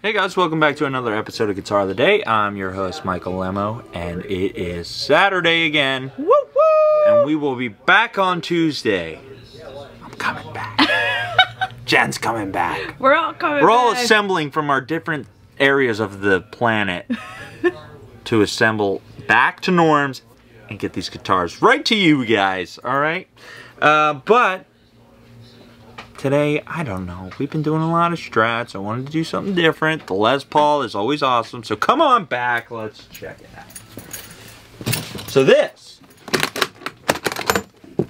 Hey guys, welcome back to another episode of Guitar of the Day. I'm your host, Michael Lemmo, and it is Saturday again. Woo woo! And we will be back on Tuesday. I'm coming back. Jen's coming back. We're all coming back. We're all assembling from our different areas of the planet to assemble back to Norm's and get these guitars right to you guys, alright? But today, I don't know, we've been doing a lot of strats. I wanted to do something different. The Les Paul is always awesome, so come on back, let's check it out. So this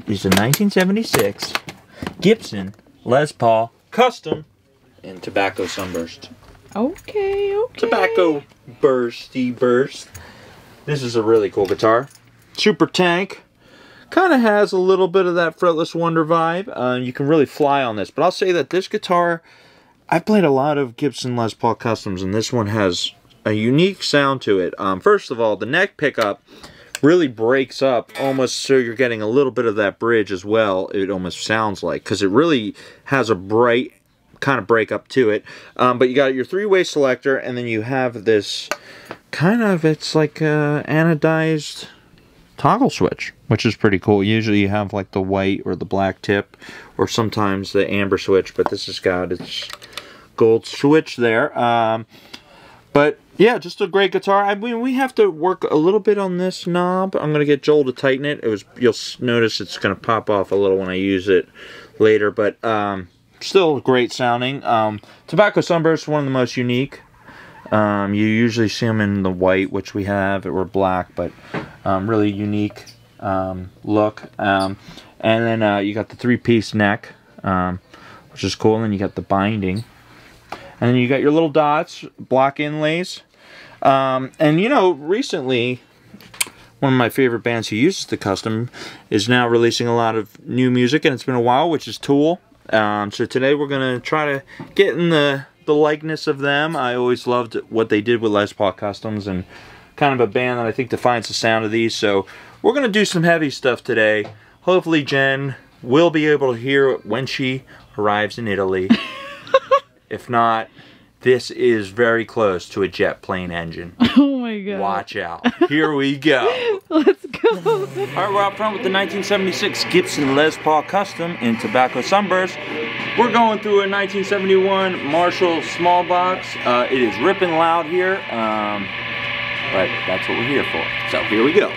is a 1976 Gibson Les Paul Custom in Tobacco Sunburst. Okay, okay. Tobacco burst. This is a really cool guitar. Super tank. Kind of has a little bit of that Fretless Wonder vibe. You can really fly on this, but I'll say that this guitar, I've played a lot of Gibson Les Paul Customs, and this one has a unique sound to it. First of all, the neck pickup really breaks up almost, so you're getting a little bit of that bridge as well, it almost sounds like, because it really has a bright kind of break up to it. But you got your three-way selector, and then you have this kind of, it's like anodized toggle switch, which is pretty cool. Usually you have like the white or the black tip, or sometimes the amber switch, but this has got its gold switch there. But yeah, just a great guitar. I mean, we have to work a little bit on this knob. I'm gonna get Joel to tighten it. You'll notice it's gonna pop off a little when I use it later, but still great sounding. Tobacco Sunburst, one of the most unique. You usually see them in the white, which we have, or black, but really unique look. And then you got the three-piece neck, which is cool, and then you got the binding. And then you got your little dots, block inlays. And you know, recently, one of my favorite bands who uses the Custom is now releasing a lot of new music, and it's been a while, which is Tool. So today we're gonna try to get in the likeness of them. I always loved what they did with Les Paul Customs, and kind of a band that I think defines the sound of these. So we're gonna do some heavy stuff today. Hopefully Jen will be able to hear it when she arrives in Italy. If not, this is very close to a jet plane engine. Oh my god. Watch out. Here we go. Let's go. Alright, we're out front with the 1976 Gibson Les Paul Custom in Tobacco Sunburst. We're going through a 1971 Marshall Small Box. It is ripping loud here, but that's what we're here for. So here we go.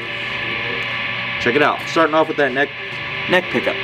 Check it out. Starting off with that neck pickup.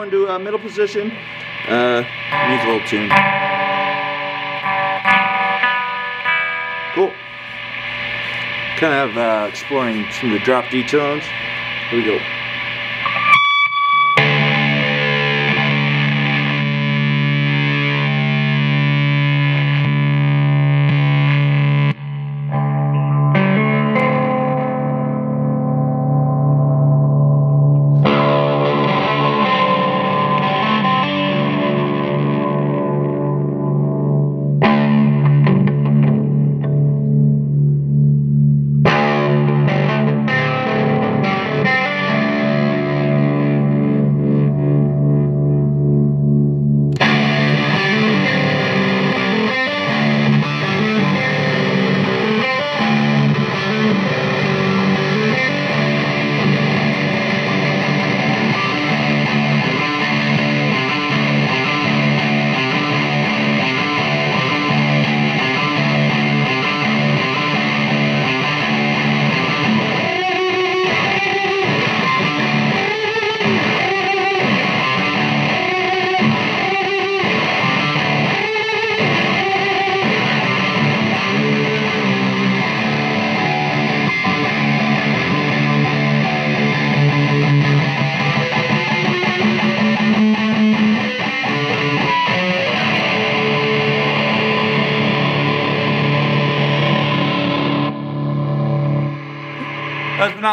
Into middle position, needs a little tune. Cool. Kind of exploring some of the drop D tones. Here we go.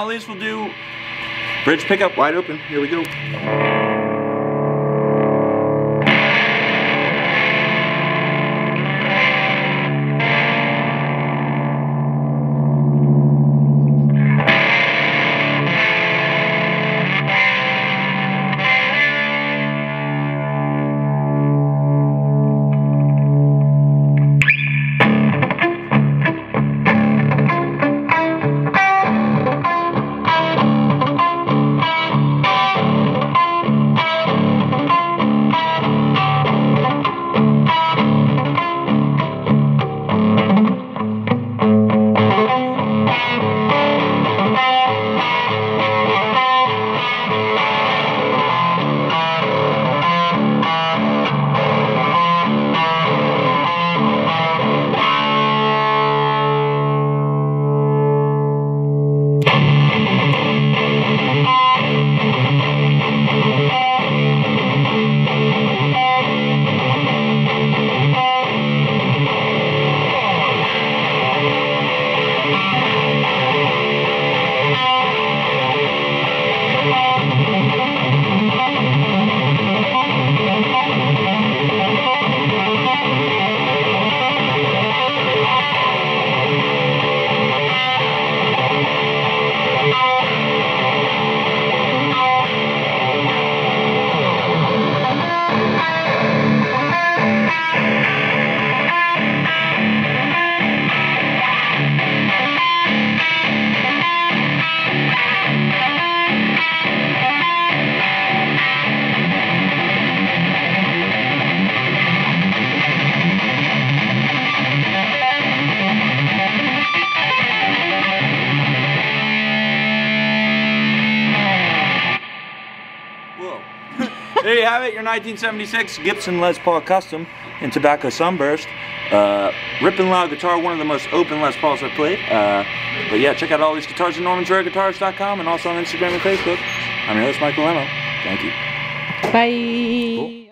not least, we'll do bridge pickup wide open. Here we go. There you have it, your 1976 Gibson Les Paul Custom in Tobacco Sunburst. Rippin' loud guitar, one of the most open Les Pauls I've played. But yeah, check out all these guitars at normansrareguitars.com and also on Instagram and Facebook. I'm your host, Michael Lemmo. Thank you. Bye. Cool.